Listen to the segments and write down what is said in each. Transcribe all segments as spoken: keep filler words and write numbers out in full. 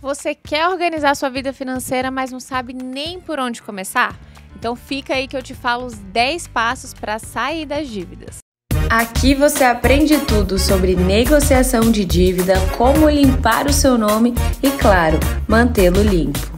Você quer organizar sua vida financeira, mas não sabe nem por onde começar? Então fica aí que eu te falo os dez passos para sair das dívidas. Aqui você aprende tudo sobre negociação de dívida, como limpar o seu nome e, claro, mantê-lo limpo.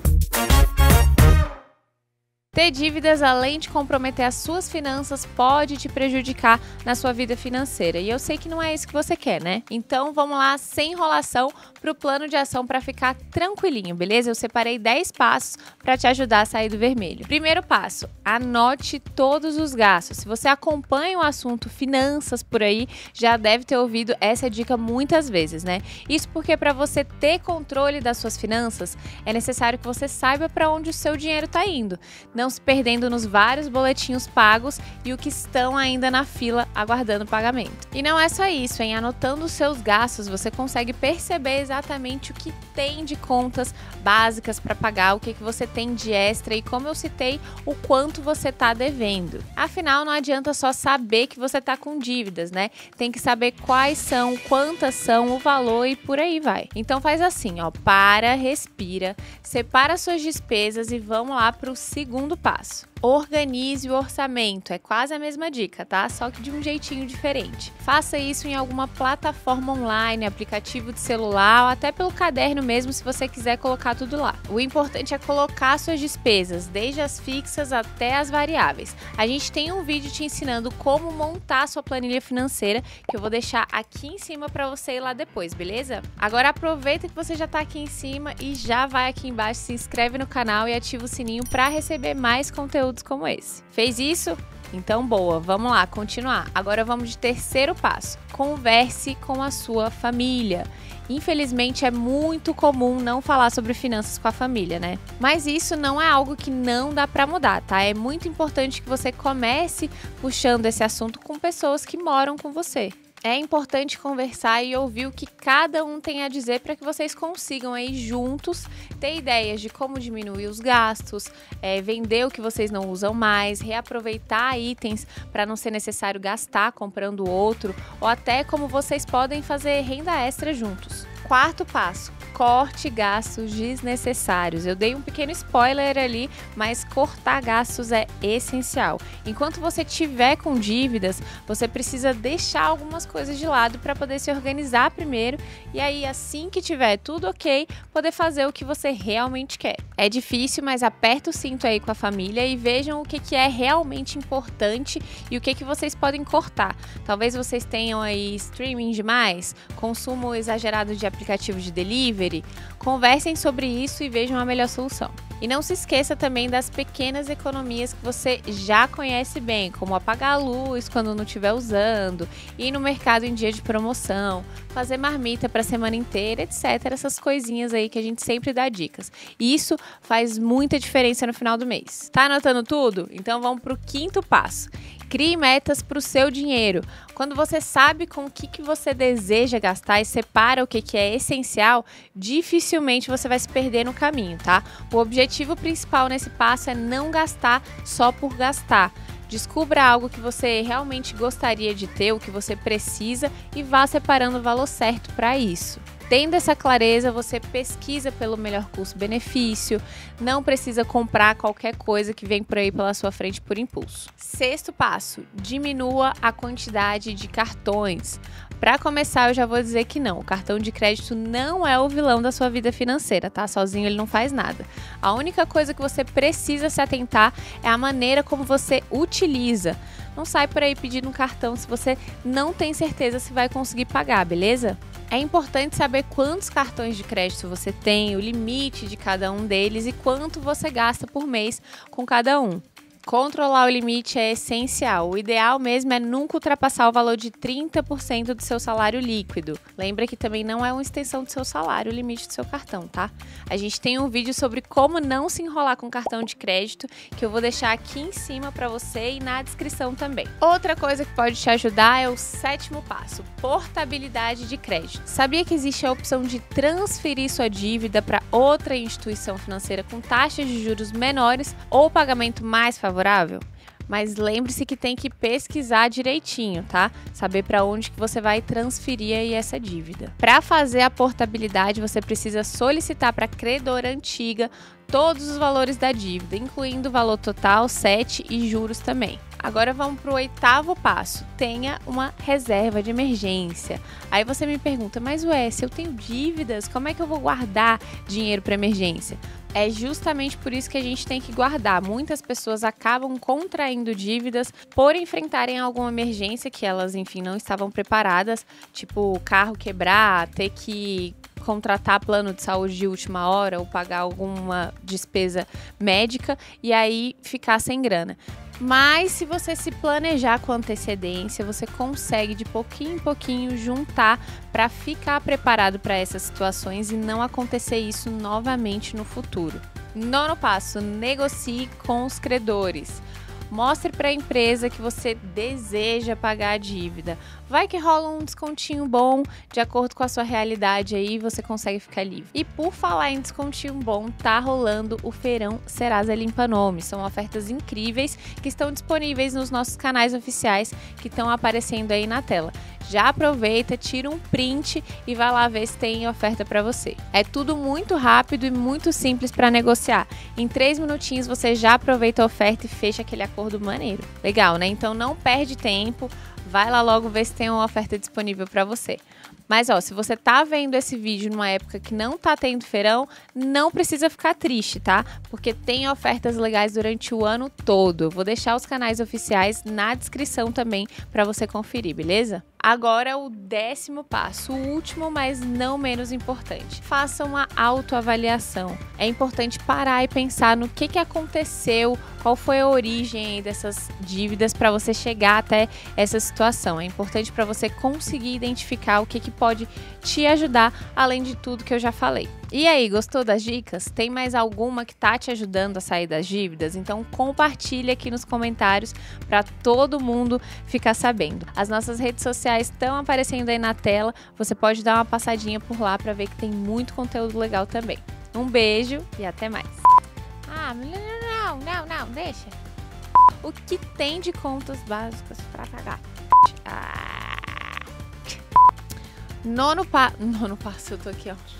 Ter dívidas, além de comprometer as suas finanças, pode te prejudicar na sua vida financeira. E eu sei que não é isso que você quer, né? Então vamos lá, sem enrolação, para o plano de ação para ficar tranquilinho, beleza? Eu separei dez passos para te ajudar a sair do vermelho. Primeiro passo, anote todos os gastos. Se você acompanha o assunto finanças por aí, já deve ter ouvido essa dica muitas vezes, né? Isso porque para você ter controle das suas finanças, é necessário que você saiba para onde o seu dinheiro está indo. Não se perdendo nos vários boletinhos pagos e o que estão ainda na fila aguardando o pagamento. E não é só isso, hein? Anotando os seus gastos, você consegue perceber exatamente o que tem de contas básicas para pagar, o que, que você tem de extra e, como eu citei, o quanto você está devendo. Afinal, não adianta só saber que você está com dívidas, né? Tem que saber quais são, quantas são, o valor e por aí vai. Então faz assim, ó, para, respira, separa suas despesas e vamos lá para o segundo passo. Organize o orçamento, é quase a mesma dica, tá? Só que de um jeitinho diferente. Faça isso em alguma plataforma online, aplicativo de celular ou até pelo caderno mesmo, se você quiser colocar tudo lá. O importante é colocar suas despesas, desde as fixas até as variáveis. A gente tem um vídeo te ensinando como montar sua planilha financeira, que eu vou deixar aqui em cima para você ir lá depois, beleza? Agora aproveita que você já tá aqui em cima e já vai aqui embaixo, se inscreve no canal e ativa o sininho para receber mais conteúdo como esse. Fez isso? Então boa, vamos lá, continuar. Agora vamos de terceiro passo. Converse com a sua família. Infelizmente é muito comum não falar sobre finanças com a família, né? Mas isso não é algo que não dá pra mudar, tá? É muito importante que você comece puxando esse assunto com pessoas que moram com você. É importante conversar e ouvir o que cada um tem a dizer para que vocês consigam aí juntos ter ideias de como diminuir os gastos, é, vender o que vocês não usam mais, reaproveitar itens para não ser necessário gastar comprando outro, ou até como vocês podem fazer renda extra juntos. Quarto passo, corte gastos desnecessários. Eu dei um pequeno spoiler ali, mas cortar gastos é essencial. Enquanto você tiver com dívidas, você precisa deixar algumas coisas de lado para poder se organizar primeiro e aí, assim que tiver tudo ok, poder fazer o que você realmente quer. É difícil, mas aperta o cinto aí com a família e vejam o que, que é realmente importante e o que, que vocês podem cortar. Talvez vocês tenham aí streaming demais, consumo exagerado de aplicativos, aplicativo de delivery, conversem sobre isso e vejam a melhor solução. E não se esqueça também das pequenas economias que você já conhece bem, como apagar a luz quando não estiver usando, ir no mercado em dia de promoção, fazer marmita para a semana inteira, etcétera. Essas coisinhas aí que a gente sempre dá dicas. E isso faz muita diferença no final do mês. Tá anotando tudo? Então vamos para o quinto passo. Crie metas para o seu dinheiro. Quando você sabe com o que, que você deseja gastar e separa o que, que é essencial, dificilmente você vai se perder no caminho, tá? O objetivo principal nesse passo é não gastar só por gastar. Descubra algo que você realmente gostaria de ter, o que você precisa e vá separando o valor certo para isso. Tendo essa clareza, você pesquisa pelo melhor custo-benefício, não precisa comprar qualquer coisa que vem por aí pela sua frente por impulso. Sexto passo, diminua a quantidade de cartões. Para começar, eu já vou dizer que não, o cartão de crédito não é o vilão da sua vida financeira, tá? Sozinho ele não faz nada. A única coisa que você precisa se atentar é a maneira como você utiliza. Não sai por aí pedindo um cartão se você não tem certeza se vai conseguir pagar, beleza? É importante saber quantos cartões de crédito você tem, o limite de cada um deles e quanto você gasta por mês com cada um. Controlar o limite é essencial. O ideal mesmo é nunca ultrapassar o valor de trinta por cento do seu salário líquido. Lembra que também não é uma extensão do seu salário o limite do seu cartão, tá? A gente tem um vídeo sobre como não se enrolar com cartão de crédito, que eu vou deixar aqui em cima para você e na descrição também. Outra coisa que pode te ajudar é o sétimo passo, portabilidade de crédito. Sabia que existe a opção de transferir sua dívida para outra instituição financeira com taxas de juros menores ou pagamento mais favorável? mas lembre-se que tem que pesquisar direitinho, tá? Saber para onde que você vai transferir aí essa dívida. Para fazer a portabilidade, você precisa solicitar para a credora antiga todos os valores da dívida, incluindo o valor total, sete e juros também. Agora vamos para o oitavo passo, tenha uma reserva de emergência. Aí você me pergunta, mas ué, se eu tenho dívidas, como é que eu vou guardar dinheiro para emergência? É justamente por isso que a gente tem que guardar. Muitas pessoas acabam contraindo dívidas por enfrentarem alguma emergência que elas, enfim, não estavam preparadas, tipo o carro quebrar, ter que contratar plano de saúde de última hora ou pagar alguma despesa médica e aí ficar sem grana. Mas se você se planejar com antecedência, você consegue de pouquinho em pouquinho juntar para ficar preparado para essas situações e não acontecer isso novamente no futuro. Nono passo, negocie com os credores. Mostre para a empresa que você deseja pagar a dívida. Vai que rola um descontinho bom, de acordo com a sua realidade aí, você consegue ficar livre. E por falar em descontinho bom, tá rolando o Feirão Serasa Limpa Nome. São ofertas incríveis que estão disponíveis nos nossos canais oficiais que estão aparecendo aí na tela. Já aproveita, tira um print e vai lá ver se tem oferta para você. É tudo muito rápido e muito simples para negociar. Em três minutinhos você já aproveita a oferta e fecha aquele acordo maneiro. Legal, né? Então não perde tempo, vai lá logo ver se tem uma oferta disponível para você. Mas ó, se você tá vendo esse vídeo numa época que não tá tendo feirão, não precisa ficar triste, tá? Porque tem ofertas legais durante o ano todo. Eu vou deixar os canais oficiais na descrição também para você conferir, beleza? Agora o décimo passo, o último, mas não menos importante. Faça uma autoavaliação. É importante parar e pensar no que, que aconteceu, qual foi a origem dessas dívidas para você chegar até essa situação. É importante para você conseguir identificar o que, que pode te ajudar, além de tudo que eu já falei. E aí, gostou das dicas? Tem mais alguma que tá te ajudando a sair das dívidas? Então compartilha aqui nos comentários para todo mundo ficar sabendo. As nossas redes sociais estão aparecendo aí na tela, você pode dar uma passadinha por lá para ver que tem muito conteúdo legal também. Um beijo e até mais. Ah, não, não, não, deixa. O que tem de contas básicas para pagar? Ah. Nono pa... Nono passo, eu tô aqui, ó.